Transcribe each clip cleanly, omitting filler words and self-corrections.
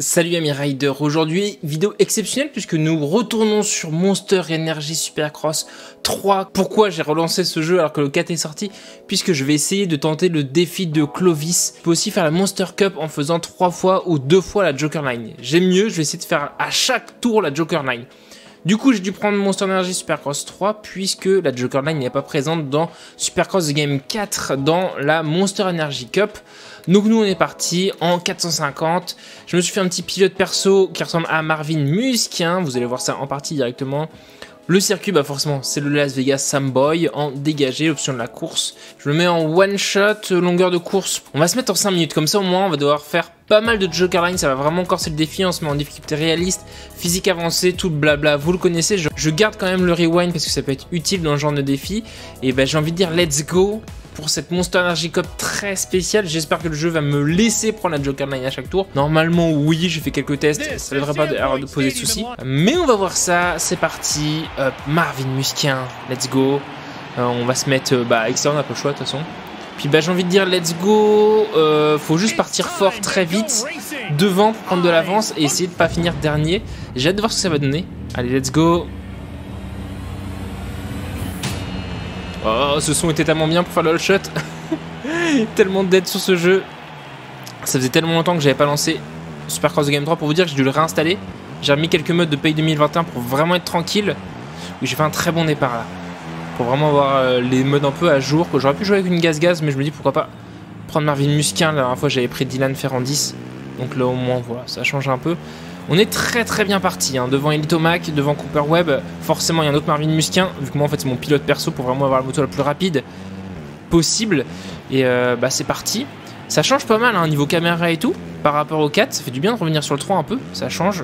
Salut amis riders, aujourd'hui vidéo exceptionnelle puisque nous retournons sur Monster Energy Supercross 3. Pourquoi j'ai relancé ce jeu alors que le 4 est sorti? Puisque je vais essayer de tenter le défi de Clovis. Je peux aussi faire la Monster Cup en faisant 3 fois ou 2 fois la Joker Line. J'aime mieux, je vais essayer de faire à chaque tour la Joker Line. Du coup, j'ai dû prendre Monster Energy Supercross 3 puisque la Joker Line n'est pas présente dans Supercross The Game 4 dans la Monster Energy Cup. Donc nous, on est parti en 450. Je me suis fait un petit pilote perso qui ressemble à Marvin Musquin. Vous allez voir ça en partie directement. Le circuit, bah forcément, c'est le Las Vegas Samboy en dégagé, l'option de la course. Je le mets en one shot, longueur de course. On va se mettre en 5 minutes, comme ça au moins on va devoir faire pas mal de Joker Line, ça va vraiment corser le défi. On se met en difficulté réaliste, physique avancée, tout le blabla, vous le connaissez. Je garde quand même le rewind parce que ça peut être utile dans ce genre de défi. Et bah j'ai envie de dire let's go pour cette Monster Energy Cup très spéciale. J'espère que le jeu va me laisser prendre la Joker Line à chaque tour. Normalement oui, j'ai fait quelques tests, ça ne devrait pas de poser de soucis. Mais on va voir ça, c'est parti. Marvin Musquin, let's go. On va se mettre extérieur, on n'a pas le choix de toute façon. Puis j'ai envie de dire let's go, faut juste partir fort très vite, devant pour prendre de l'avance et essayer de pas finir dernier. J'ai hâte de voir ce que ça va donner. Allez, let's go. Oh, ce son était tellement bien pour faire le all shot. Tellement d'aide sur ce jeu. Ça faisait tellement longtemps que j'avais pas lancé Supercross The Game 3 pour vous dire que j'ai dû le réinstaller. J'ai remis quelques modes de Paye 2021 pour vraiment être tranquille. Oui, j'ai fait un très bon départ là. Pour vraiment avoir les modes un peu à jour. J'aurais pu jouer avec une gaz-gaz, mais je me dis pourquoi pas prendre Marvin Musquin. La dernière fois, j'avais pris Dylan Ferrandis. Donc là, au moins, voilà, ça change un peu. On est très bien parti, hein. Devant Eli Tomac, devant Cooper Webb. Forcément, il y a un autre Marvin Musquin. Vu que moi, en fait, c'est mon pilote perso pour vraiment avoir la moto la plus rapide possible. Et c'est parti. Ça change pas mal, hein, niveau caméra et tout, par rapport au 4. Ça fait du bien de revenir sur le 3 un peu. Ça change.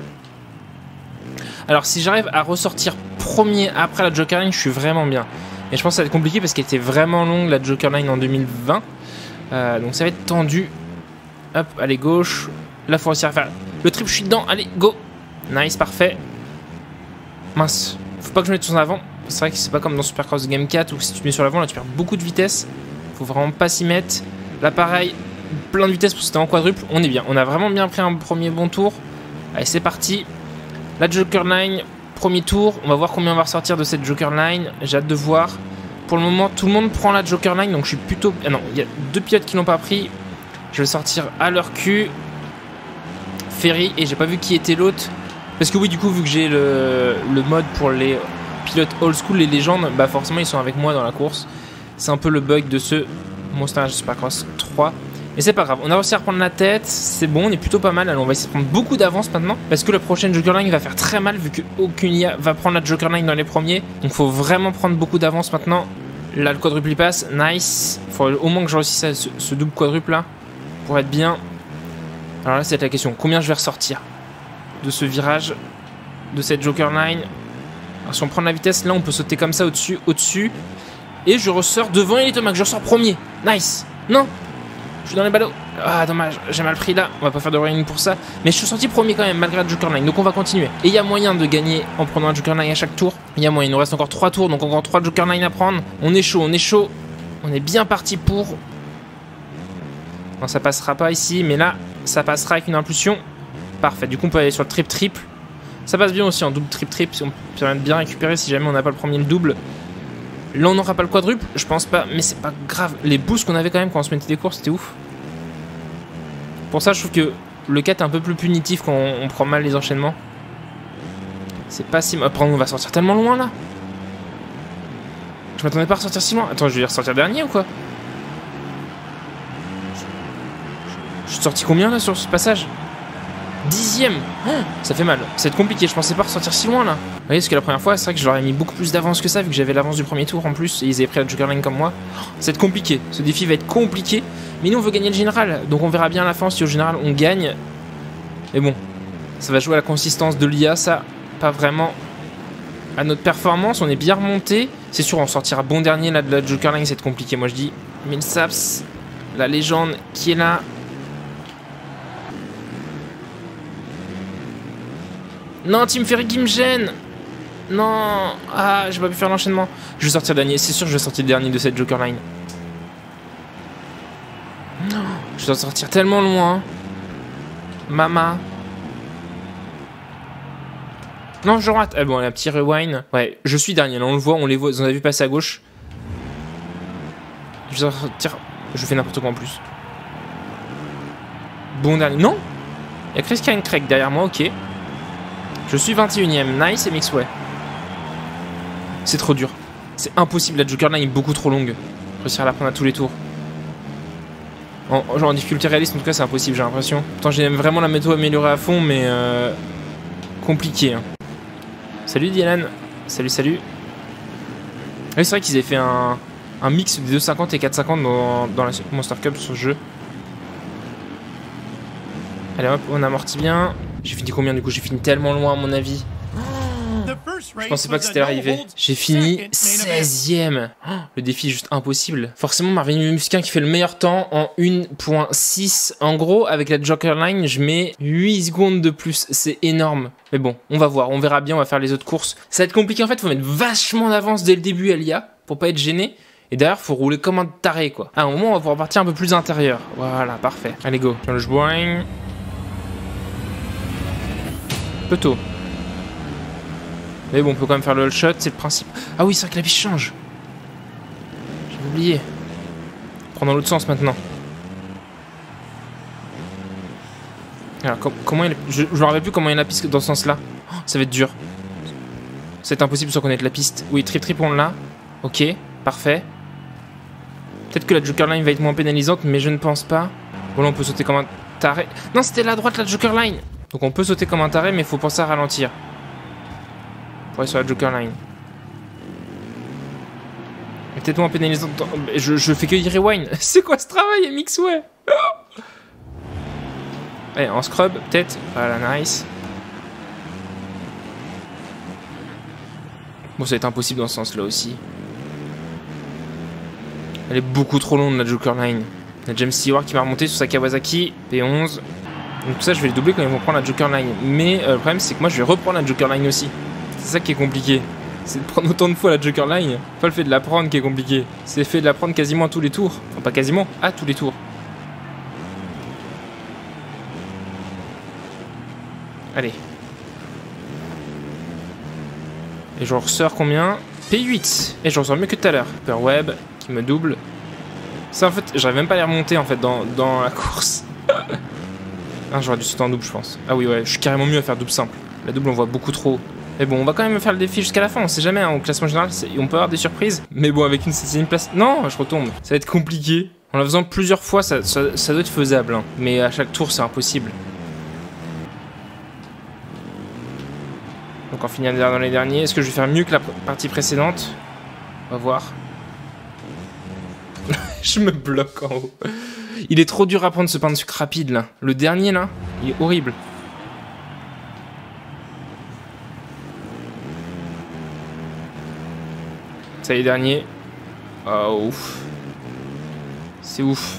Alors, si j'arrive à ressortir premier après la Joker Line, je suis vraiment bien. Et je pense que ça va être compliqué parce qu'elle était vraiment longue, la Joker Line en 2020. Donc ça va être tendu. Hop, allez, gauche. Là, faut réussir à faire le trip, je suis dedans. Allez, go. Nice, parfait. Mince. Faut pas que je mette sur l'avant. C'est vrai que c'est pas comme dans Supercross Game 4 où si tu mets sur l'avant, là, tu perds beaucoup de vitesse. Faut vraiment pas s'y mettre. Là, pareil, plein de vitesse parce que c'était en quadruple. On est bien. On a vraiment bien pris un premier bon tour. Allez, c'est parti. La Joker Line. Premier tour, on va voir combien on va ressortir de cette Joker Line. J'ai hâte de voir. Pour le moment, tout le monde prend la Joker Line, donc je suis plutôt... Ah non, il y a 2 pilotes qui l'ont pas pris. Je vais sortir à leur cul. Ferry, et j'ai pas vu qui était l'autre. Parce que oui, du coup, vu que j'ai le mode pour les pilotes old school, les légendes, bah forcément, ils sont avec moi dans la course. C'est un peu le bug de ce Monster Energy Supercross 3. Mais c'est pas grave, on a réussi à reprendre la tête, c'est bon, on est plutôt pas mal. Alors on va essayer de prendre beaucoup d'avance maintenant, parce que la prochaine Joker Line va faire très mal, vu qu'aucune IA va prendre la Joker Line dans les premiers. Donc faut vraiment prendre beaucoup d'avance maintenant. Là le quadruple il passe, nice. Faut au moins que je réussisse ce double quadruple là, pour être bien. Alors là c'est la question, combien je vais ressortir de ce virage, de cette Joker Line. Alors si on prend la vitesse, là on peut sauter comme ça au-dessus, au-dessus. Et je ressors devant Eli Tomac, je ressors premier, nice. Non, je suis dans les ballots. Ah, dommage, j'ai mal pris là. On va pas faire de rewind pour ça. Mais je suis sorti premier quand même, malgré la Joker Line. Donc on va continuer. Et il y a moyen de gagner en prenant la Joker Line à chaque tour. Il y a moyen, il nous reste encore 3 tours. Donc encore 3 Joker Line à prendre. On est chaud, on est chaud. On est bien parti pour. Non, ça passera pas ici. Mais là, ça passera avec une impulsion. Parfait. Du coup, on peut aller sur le triple-triple. Ça passe bien aussi en double-triple-triple. Si on peut bien récupérer si jamais on n'a pas le premier, le double. Là on n'aura pas le quadruple, je pense pas, mais c'est pas grave. Les boosts qu'on avait quand même quand on se mettait des courses, c'était ouf. Pour ça je trouve que le 4 est un peu plus punitif quand on prend mal les enchaînements. C'est pas si... Après on va sortir tellement loin là. Je m'attendais pas à ressortir si loin. Attends, je vais ressortir dernier ou quoi? Je suis sorti combien là sur ce passage? 10ème, ça fait mal, ça va être compliqué, je pensais pas ressortir si loin là. Vous voyez, parce que la première fois, c'est vrai que je leur ai mis beaucoup plus d'avance que ça, vu que j'avais l'avance du premier tour en plus, et ils avaient pris la Joker Line comme moi. Ça va être compliqué, ce défi va être compliqué, mais nous on veut gagner le général, donc on verra bien à la fin si au général on gagne. Mais bon, ça va jouer à la consistance de l'IA, ça, pas vraiment à notre performance, on est bien remonté. C'est sûr, on sortira bon dernier là de la Joker Line, ça va être compliqué, moi je dis. Mais le Saps, la légende qui est là. Non, Team Ferry qui me gêne. Non. Ah, j'ai pas pu faire l'enchaînement. Je vais sortir dernier. C'est sûr que je vais sortir dernier de cette Joker Line. Non. Je dois sortir tellement loin. Mama. Non, je rate. Ah bon, un petit rewind. Ouais, je suis dernier. Là, on le voit, on les voit. On a vu passer à gauche. Je fais n'importe quoi en plus. Bon dernier. Non, il y a Chris Kane Craig derrière moi. Ok. Je suis 21ème. Nice et MXWay. C'est trop dur. C'est impossible. La Joker Line est beaucoup trop longue. Réussir à la prendre à tous les tours. Genre en difficulté réaliste, en tout cas, c'est impossible, j'ai l'impression. Pourtant, j'aime vraiment la météo améliorée à fond, mais compliqué. Hein. Salut Dylan. Salut, salut. Oui, c'est vrai qu'ils avaient fait un mix des 2,50 et 4,50 dans la Monster Cup sur ce jeu. Allez, hop, on amortit bien. J'ai fini combien du coup? J'ai fini tellement loin, à mon avis. Je pensais pas que c'était arrivé. J'ai fini 16ème. Oh, le défi est juste impossible. Forcément, Marvin Musquin qui fait le meilleur temps en 1,6. En gros, avec la Joker Line, je mets 8 secondes de plus. C'est énorme. Mais bon, on va voir. On verra bien. On va faire les autres courses. Ça va être compliqué en fait. Faut mettre vachement d'avance dès le début à l'IA pour pas être gêné. Et d'ailleurs, faut rouler comme un taré quoi. À un moment, on va pouvoir partir un peu plus à l'intérieur. Voilà, parfait. Allez, go. Je boigne. Peu tôt. Mais bon, on peut quand même faire le all-shot, c'est le principe. Ah oui, c'est vrai que la piste change. J'avais oublié. Prendre dans l'autre sens maintenant. Alors, comment il... Je me rappelle plus comment il y a la piste dans ce sens-là. Oh, ça va être dur. C'est impossible sans connaître la piste. Oui, trip, on l'a. Ok, parfait. Peut-être que la Joker Line va être moins pénalisante, mais je ne pense pas. Bon, là, on peut sauter comme un taré. Non, c'était la droite, la Joker Line. Donc, on peut sauter comme un taré, mais il faut penser à ralentir. Pour aller sur la Joker Line. Peut-être moins pénalisant. Je fais que y rewind. C'est quoi ce travail, MXWay? Allez, en scrub, peut-être. Voilà, nice. Bon, ça va être impossible dans ce sens-là aussi. Elle est beaucoup trop longue, la Joker Line. Il y a James Stewart qui va remonter sur sa Kawasaki P11. Donc, tout ça, je vais les doubler quand ils vont prendre la Joker Line. Mais le problème, c'est que moi, je vais reprendre la Joker Line aussi. C'est ça qui est compliqué, c'est de prendre autant de fois la Joker Line. Pas le fait de la prendre qui est compliqué, c'est le fait de la prendre quasiment à tous les tours. Enfin, pas quasiment, à tous les tours. Allez. Et je ressors combien? P8. Et je ressors mieux que tout à l'heure. Cooper Webb qui me double. Ça en fait, j'arrive même pas à les remonter en fait dans la course. Ah, j'aurais dû sauter en double, je pense. Ah oui, ouais, je suis carrément mieux à faire double simple. La double, on voit beaucoup trop. Mais bon, on va quand même faire le défi jusqu'à la fin, on sait jamais, hein, au classement général, on peut avoir des surprises. Mais bon, avec une 7ème place... Non, je retombe. Ça va être compliqué. En la faisant plusieurs fois, ça doit être faisable. Hein. Mais à chaque tour, c'est impossible. Donc en finir dans les derniers, est-ce que je vais faire mieux que la partie précédente? On va voir. Je me bloque en haut. Il est trop dur à prendre ce pain de sucre rapide, là. Le dernier, là, il est horrible. Ça y est, dernier. Oh, ouf. C'est ouf.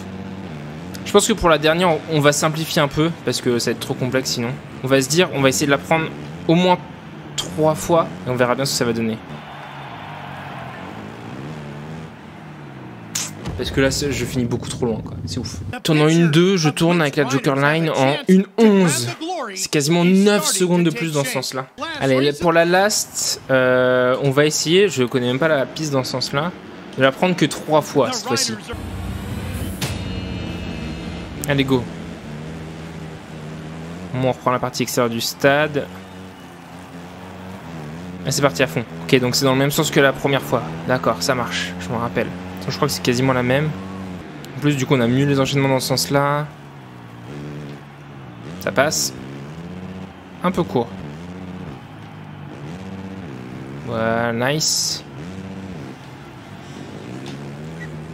Je pense que pour la dernière, on va simplifier un peu. Parce que ça va être trop complexe sinon. On va se dire, on va essayer de la prendre au moins 3 fois. Et on verra bien ce que ça va donner. Parce que là, je finis beaucoup trop loin, quoi. C'est ouf. Tournant 1-2, je tourne avec la Joker Line en 1-11. C'est quasiment 9 secondes de plus dans ce sens-là. Allez, pour la last, on va essayer. Je connais même pas la piste dans ce sens-là. Je vais la prendre que 3 fois cette fois-ci. Allez, go. Bon, on reprend la partie extérieure du stade. Et c'est parti à fond. Ok, donc c'est dans le même sens que la première fois. D'accord, ça marche, je m'en rappelle. Je crois que c'est quasiment la même. En plus, du coup, on a mieux les enchaînements dans ce sens-là. Ça passe. Un peu court. Voilà, nice.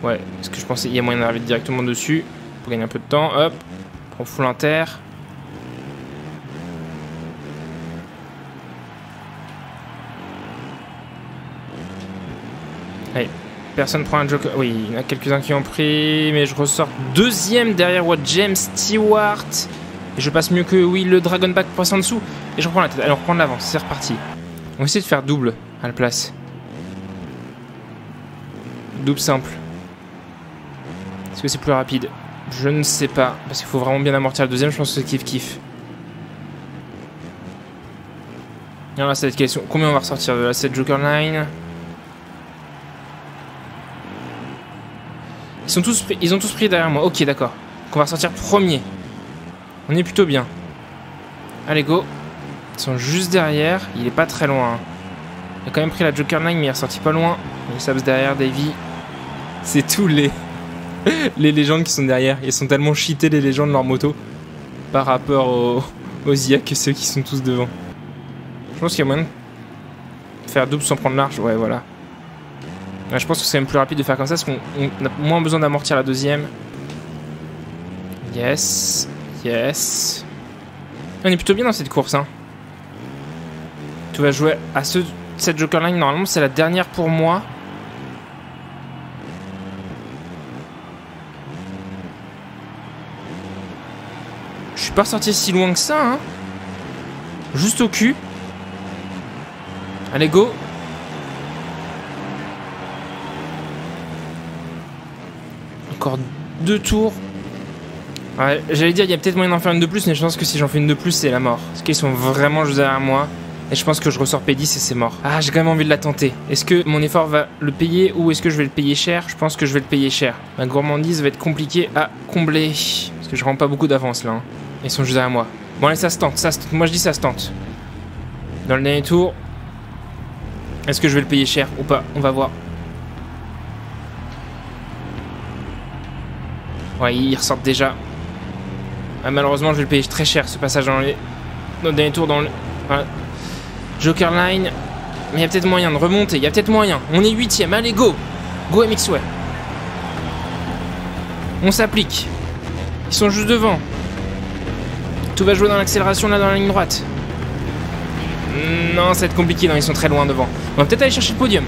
Ouais, parce que je pensais qu'il y a moyen d'arriver directement dessus. Pour gagner un peu de temps. Hop. Prends full inter. Allez. Personne prend un joker. Oui, il y en a quelques-uns qui ont pris. Mais je ressors deuxième derrière Watt James Stewart. Et je passe mieux que oui, le Dragon Back passe en dessous. Et je reprends la tête. Allez, on reprend l'avance. C'est reparti. On va essayer de faire double à la place. Double simple. Est-ce que c'est plus rapide? Je ne sais pas. Parce qu'il faut vraiment bien amortir le deuxième. Je pense que c'est kiff-kiff. Il y en a cette question. Combien on va ressortir de la 7 Joker Line? Ils ont tous pris derrière moi. Ok, d'accord. Donc on va ressortir premier. On est plutôt bien. Allez, go. Ils sont juste derrière. Il est pas très loin. Hein. Il a quand même pris la Joker Line, mais il est ressorti pas loin. Les Sabs derrière, Davy. C'est tous les... les légendes qui sont derrière. Ils sont tellement cheatés, les légendes, leur moto. Par rapport aux IA que ceux qui sont tous devant. Je pense qu'il y a moyen de faire double sans prendre large. Ouais, voilà. Ouais, je pense que c'est même plus rapide de faire comme ça, parce qu'on a moins besoin d'amortir la deuxième. Yes. Yes. On est plutôt bien dans cette course. Hein. Tout va jouer à cette Joker Line. Normalement, c'est la dernière pour moi. Je suis pas ressorti si loin que ça. Hein. Juste au cul. Allez, go. Encore deux tours. Ouais, j'allais dire, il y a peut-être moyen d'en faire une de plus, mais je pense que si j'en fais une de plus, c'est la mort. Parce qu'ils sont vraiment juste derrière moi. Et je pense que je ressors P10 et c'est mort. Ah, j'ai quand même envie de la tenter. Est-ce que mon effort va le payer ou est-ce que je vais le payer cher? Je pense que je vais le payer cher. Ma gourmandise va être compliquée à combler. Parce que je rends pas beaucoup d'avance là. Hein. Ils sont juste derrière moi. Bon, allez, ça se tente. Ça se tente. Moi, je dis ça se tente. Dans le dernier tour. Est-ce que je vais le payer cher ou pas? On va voir. Ouais, ils ressortent déjà. Ah, malheureusement, je vais le payer très cher, ce passage dans le dernier tour. Voilà. Joker Line. Mais il y a peut-être moyen de remonter. Il y a peut-être moyen. On est 8ème. Allez, go. Go MXWay. On s'applique. Ils sont juste devant. Tout va jouer dans l'accélération, là, dans la ligne droite. Non, ça va être compliqué. Non, ils sont très loin devant. On va peut-être aller chercher le podium.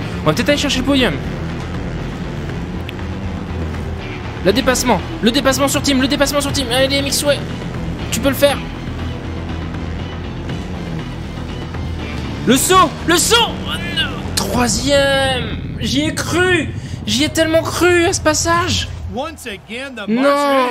Le dépassement. Le dépassement sur team. Allez, MXWay. Tu peux le faire. Le saut. Oh, no. Troisième. J'y ai cru. J'y ai tellement cru à ce passage. Non.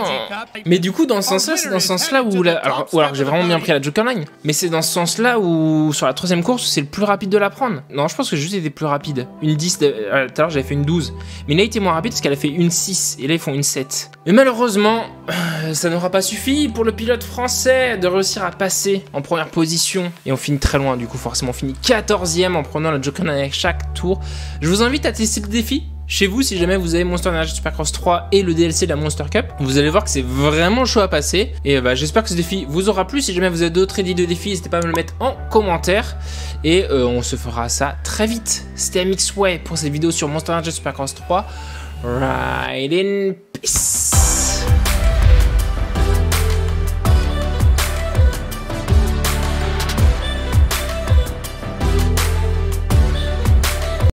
Mais du coup, dans ce sens-là, c'est dans ce sens-là où... Alors j'ai vraiment bien pris la Joker Line. Mais c'est dans ce sens-là où, sur la troisième course, c'est le plus rapide de la prendre. Non, je pense que j'ai juste été plus rapide. Une 10, tout à l'heure, j'avais fait une 12. Mais là, il était moins rapide parce qu'elle a fait une 6. Et là, ils font une 7. Mais malheureusement, ça n'aura pas suffi pour le pilote français de réussir à passer en première position. Et on finit très loin, du coup, forcément. On finit 14ème en prenant la Joker Line avec chaque tour. Je vous invite à tester le défi. Chez vous, si jamais vous avez Monster Energy Supercross 3 et le DLC de la Monster Cup, vous allez voir que c'est vraiment chaud à passer. Et bah, j'espère que ce défi vous aura plu. Si jamais vous avez d'autres idées de défis, n'hésitez pas à me le mettre en commentaire. Et on se fera ça très vite. C'était MXWay pour cette vidéo sur Monster Energy Supercross 3. Ride in peace.